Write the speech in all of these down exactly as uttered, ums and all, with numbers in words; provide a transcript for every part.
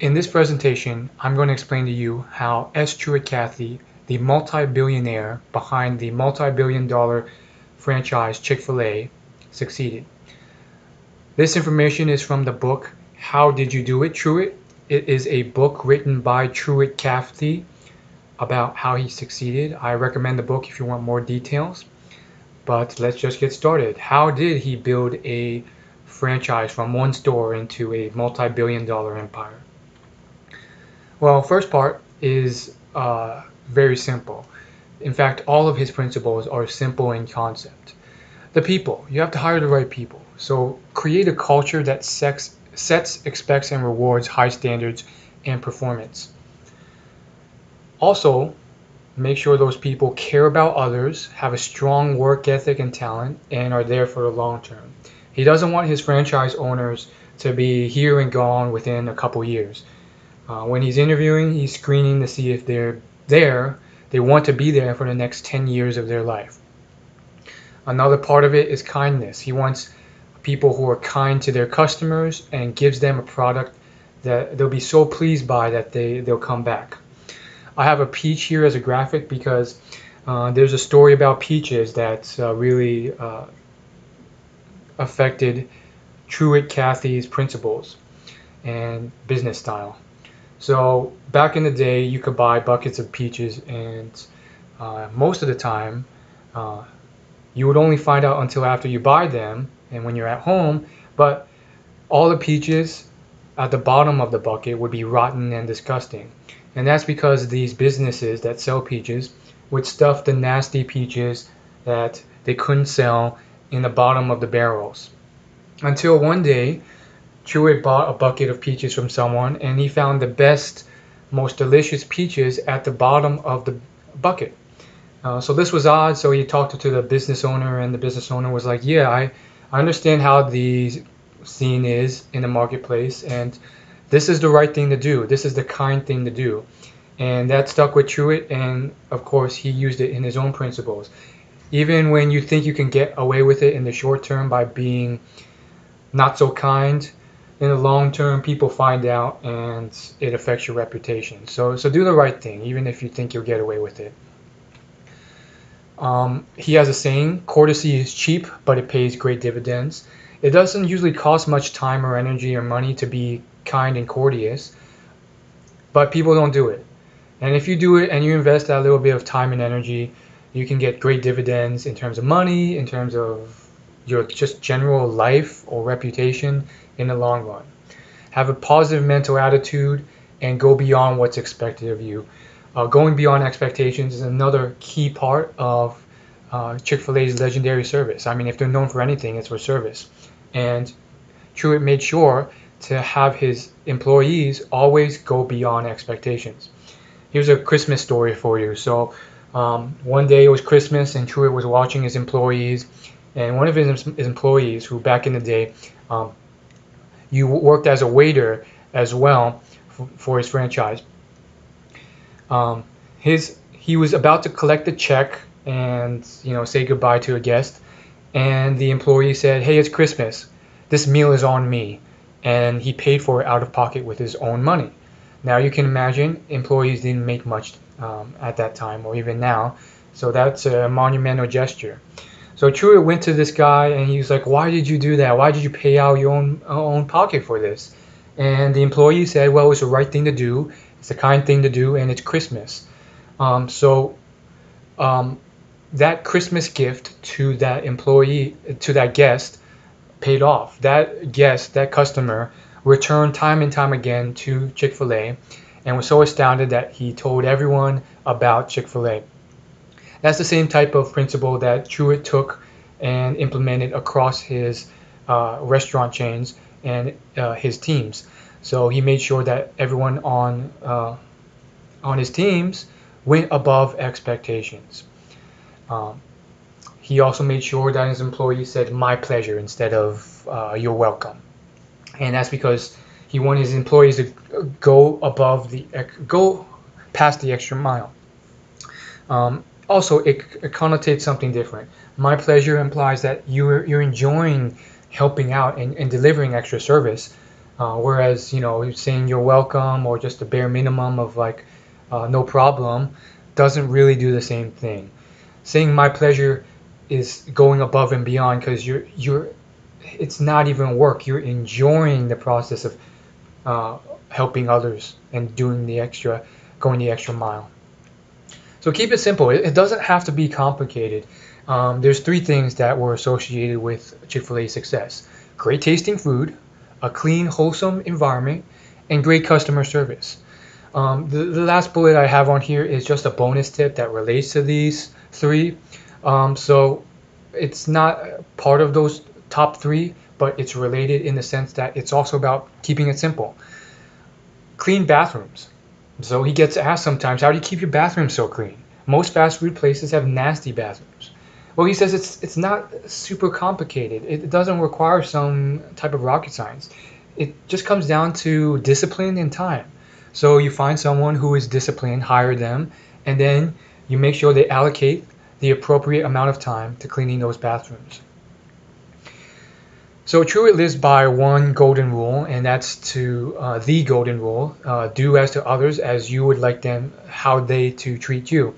In this presentation, I'm going to explain to you how S. Truett Cathy, the multi-billionaire behind the multi-billion dollar franchise Chick-fil-A, succeeded. This information is from the book, How Did You Do It, Truett? It is a book written by Truett Cathy about how he succeeded. I recommend the book if you want more details. But let's just get started. How did he build a franchise from one store into a multi-billion dollar empire? Well, first part is uh, very simple. In fact, all of his principles are simple in concept. The people. You have to hire the right people. So create a culture that sex, sets, expects, and rewards high standards and performance. Also, make sure those people care about others, have a strong work ethic and talent, and are there for the long term. He doesn't want his franchise owners to be here and gone within a couple years. Uh, when he's interviewing, he's screening to see if they're there, they want to be there for the next ten years of their life. Another part of it is kindness. He wants people who are kind to their customers and gives them a product that they'll be so pleased by that they, they'll come back. I have a peach here as a graphic because uh, there's a story about peaches that uh, really uh, affected Truett Cathy's principles and business style. So back in the day, you could buy buckets of peaches, and uh, most of the time, uh, you would only find out until after you buy them and when you're at home, but all the peaches at the bottom of the bucket would be rotten and disgusting. And that's because these businesses that sell peaches would stuff the nasty peaches that they couldn't sell in the bottom of the barrels. Until one day, Truett bought a bucket of peaches from someone, and he found the best, most delicious peaches at the bottom of the bucket. Uh, so this was odd, so he talked to the business owner, and the business owner was like, yeah, I, I understand how the scene is in the marketplace, and this is the right thing to do. This is the kind thing to do. And that stuck with Truett, and of course, he used it in his own principles. Even when you think you can get away with it in the short term by being not so kind, in the long term, people find out, and it affects your reputation. So, so do the right thing, even if you think you'll get away with it. Um, he has a saying, courtesy is cheap, but it pays great dividends. It doesn't usually cost much time or energy or money to be kind and courteous, but people don't do it. And if you do it and you invest that little bit of time and energy, you can get great dividends in terms of money, in terms of your just general life or reputation in the long run. Have a positive mental attitude and go beyond what's expected of you. Uh, going beyond expectations is another key part of uh, Chick-fil-A's legendary service. I mean, if they're known for anything, it's for service. And Truett made sure to have his employees always go beyond expectations. Here's a Christmas story for you. So um, one day it was Christmas, and Truett was watching his employees, and one of his, his employees, who back in the day, um, you worked as a waiter as well for, for his franchise. Um, his he was about to collect the check and you know say goodbye to a guest, and the employee said, "Hey, it's Christmas. This meal is on me," and he paid for it out of pocket with his own money. Now you can imagine employees didn't make much um, at that time or even now, so that's a monumental gesture. So Truett went to this guy and he was like, "Why did you do that? Why did you pay out your own own pocket for this?" And the employee said, "Well, it's the right thing to do. It's the kind thing to do, and it's Christmas." Um, so um, that Christmas gift to that employee, to that guest, paid off. That guest, that customer, returned time and time again to Chick-fil-A and was so astounded that he told everyone about Chick-fil-A. That's the same type of principle that Truett took and implemented across his uh, restaurant chains and uh, his teams. So he made sure that everyone on uh, on his teams went above expectations. Um, he also made sure that his employees said "my pleasure" instead of uh, "you're welcome," and that's because he wanted his employees to go above the go past the extra mile. Um, also, it, it connotates something different. "My pleasure" implies that you're you're enjoying helping out and, and delivering extra service. Uh, whereas, you know, saying you're welcome or just a bare minimum of like uh, no problem doesn't really do the same thing. Saying my pleasure is going above and beyond because you're you're it's not even work. You're enjoying the process of uh, helping others and doing the extra, going the extra mile. So keep it simple. It, it doesn't have to be complicated. Um, there's three things that were associated with Chick-fil-A success: great tasting food, a clean, wholesome environment, and great customer service. Um, the, the last bullet I have on here is just a bonus tip that relates to these three. Um, so it's not part of those top three, but it's related in the sense that it's also about keeping it simple. Clean bathrooms. So he gets asked sometimes, how do you keep your bathroom so clean? Most fast food places have nasty bathrooms. Well, he says it's it's not super complicated. It doesn't require some type of rocket science. It just comes down to discipline and time. So you find someone who is disciplined, hire them, and then you make sure they allocate the appropriate amount of time to cleaning those bathrooms. So Truett lives by one golden rule, and that's to uh, the golden rule, uh, do as to others as you would like them, how they to treat you.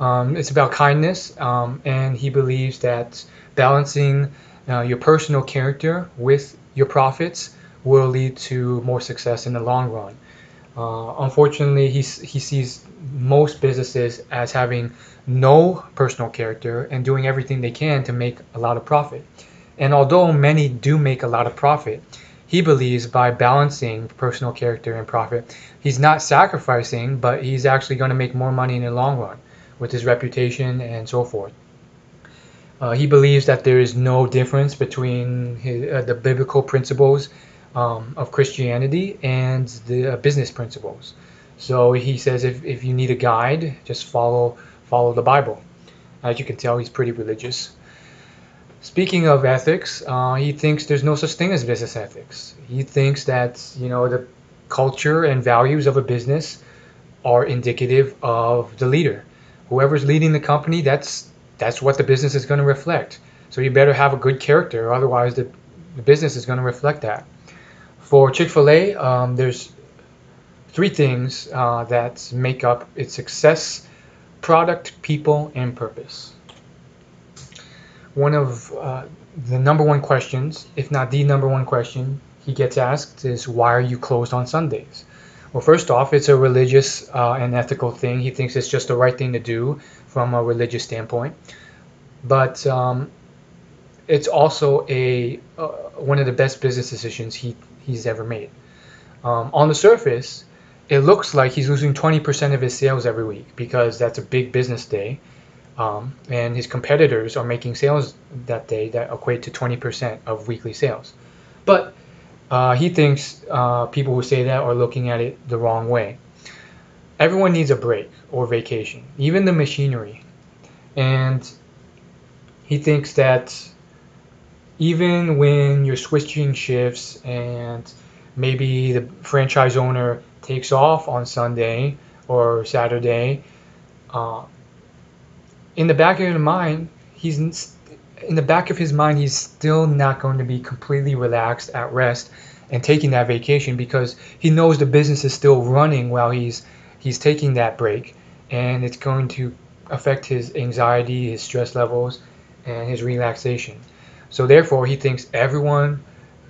Um, it's about kindness, um, and he believes that balancing uh, your personal character with your profits will lead to more success in the long run. Uh, unfortunately, he, he sees most businesses as having no personal character and doing everything they can to make a lot of profit. And although many do make a lot of profit, he believes by balancing personal character and profit, he's not sacrificing, but he's actually going to make more money in the long run with his reputation and so forth. Uh, he believes that there is no difference between his, uh, the biblical principles um, of Christianity and the uh, business principles. So he says if, if you need a guide, just follow, follow the Bible. As you can tell, he's pretty religious. Speaking of ethics, uh, he thinks there's no such thing as business ethics. He thinks that, you know, the culture and values of a business are indicative of the leader. Whoever's leading the company, that's that's what the business is going to reflect. So you better have a good character, otherwise the, the business is going to reflect that. For Chick-fil-A, um, there's three things uh, that make up its success: product, people, and purpose. One of uh, the number one questions, if not the number one question he gets asked, is why are you closed on Sundays? Well, first off, it's a religious uh, and ethical thing. He thinks it's just the right thing to do from a religious standpoint. But um, it's also a uh, one of the best business decisions he, he's ever made. Um, on the surface, it looks like he's losing twenty percent of his sales every week because that's a big business day. Um, and his competitors are making sales that day that equate to twenty percent of weekly sales. But uh, he thinks uh, people who say that are looking at it the wrong way. Everyone needs a break or vacation, even the machinery. And he thinks that even when you're switching shifts and maybe the franchise owner takes off on Sunday or Saturday, uh, in the back of his mind, he's in the back of his mind, he's still not going to be completely relaxed, at rest, and taking that vacation because he knows the business is still running while he's he's taking that break, and it's going to affect his anxiety, his stress levels, and his relaxation. So therefore, he thinks everyone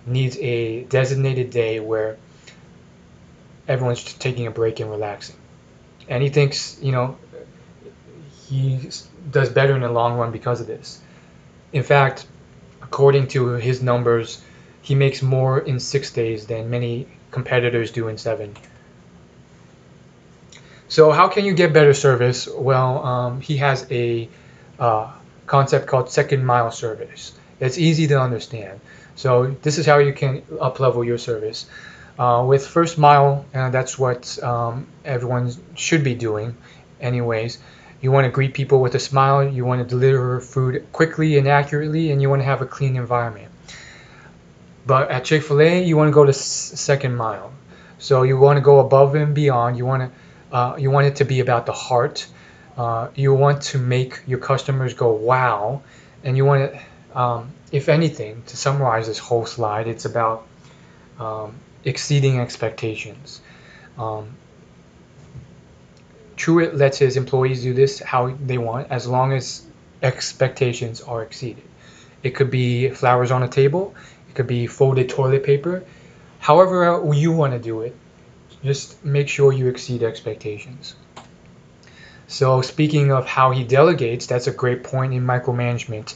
needs a designated day where everyone's just taking a break and relaxing, and he thinks, you know, he does better in the long run because of this. In fact, according to his numbers, he makes more in six days than many competitors do in seven. So how can you get better service? Well, um, he has a uh, concept called second mile service. It's easy to understand. So this is how you can up-level your service. Uh, with first mile, uh, that's what um, everyone should be doing anyways. You want to greet people with a smile, you want to deliver food quickly and accurately, and you want to have a clean environment. But at Chick-fil-A, you want to go to second mile. So you want to go above and beyond. You want to, uh, you want it to be about the heart. Uh, you want to make your customers go, wow. And you want to, um, if anything, to summarize this whole slide, it's about um, exceeding expectations. Um, Truett lets his employees do this how they want, as long as expectations are exceeded. It could be flowers on a table, it could be folded toilet paper. However you want to do it, just make sure you exceed expectations. So speaking of how he delegates, that's a great point in micromanagement.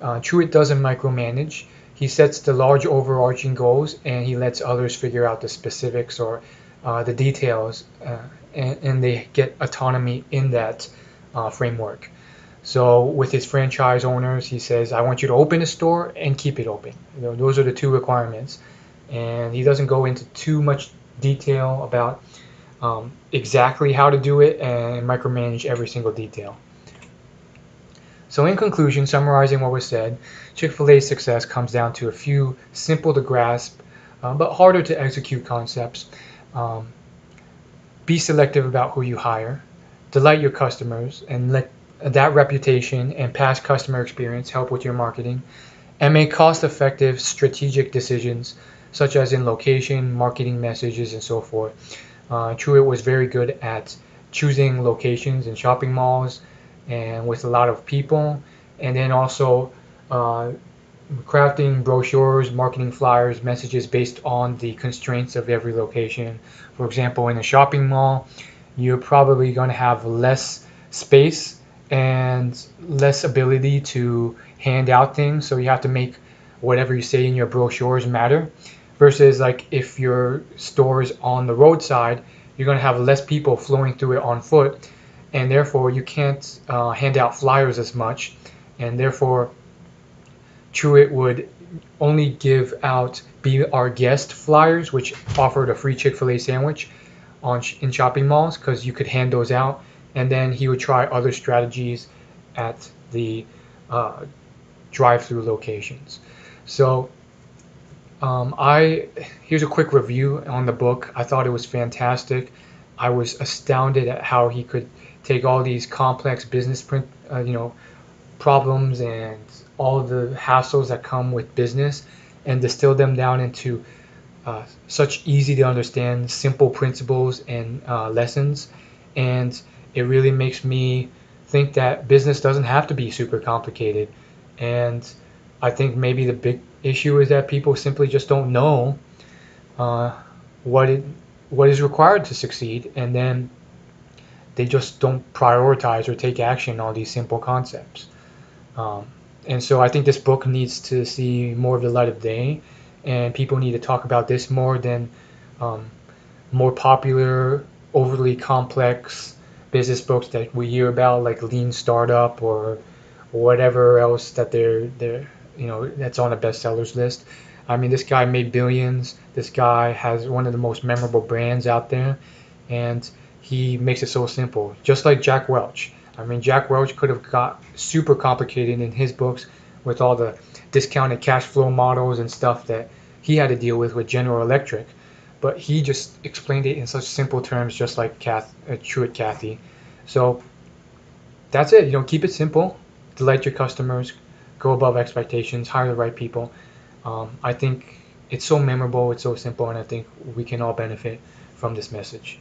Uh, Truett doesn't micromanage. He sets the large overarching goals and he lets others figure out the specifics or uh, the details, uh, and, and they get autonomy in that uh, framework. So with his franchise owners, he says, I want you to open a store and keep it open. You know, those are the two requirements. And he doesn't go into too much detail about um, exactly how to do it and micromanage every single detail. So in conclusion, summarizing what was said, Chick-fil-A's success comes down to a few simple to grasp, uh, but harder to execute concepts. Um, be selective about who you hire, delight your customers, and let that reputation and past customer experience help with your marketing, and make cost-effective strategic decisions, such as in location, marketing messages, and so forth. Uh, Truett was very good at choosing locations in shopping malls, and with a lot of people, and then also uh, crafting brochures, marketing flyers, messages based on the constraints of every location. For example, in a shopping mall, you're probably going to have less space and less ability to hand out things, so you have to make whatever you say in your brochures matter, versus like if your store is on the roadside, you're going to have less people flowing through it on foot, and therefore you can't uh, hand out flyers as much, and therefore Truett would only give out Be Our Guest flyers, which offered a free Chick-fil-A sandwich on sh in shopping malls, because you could hand those out, and then he would try other strategies at the uh, drive-through locations. So um, I here's a quick review on the book. I thought it was fantastic. I was astounded at how he could take all these complex business print, uh, you know, problems and all the hassles that come with business, and distill them down into uh, such easy to understand, simple principles and uh, lessons. And it really makes me think that business doesn't have to be super complicated. And I think maybe the big issue is that people simply just don't know uh, what it what is required to succeed, and then they just don't prioritize or take action on these simple concepts. Um, and so I think this book needs to see more of the light of day, and people need to talk about this more than um, more popular, overly complex business books that we hear about, like Lean Startup or whatever else that they're, they're you know, that's on the bestsellers list. I mean, this guy made billions. This guy has one of the most memorable brands out there, and he makes it so simple, just like Jack Welch. I mean, Jack Welch could have got super complicated in his books with all the discounted cash flow models and stuff that he had to deal with with General Electric, but he just explained it in such simple terms, just like Kath, uh, Truett Cathy. So that's it. You know, keep it simple, delight your customers, go above expectations, hire the right people. Um, I think it's so memorable, it's so simple, and I think we can all benefit from this message.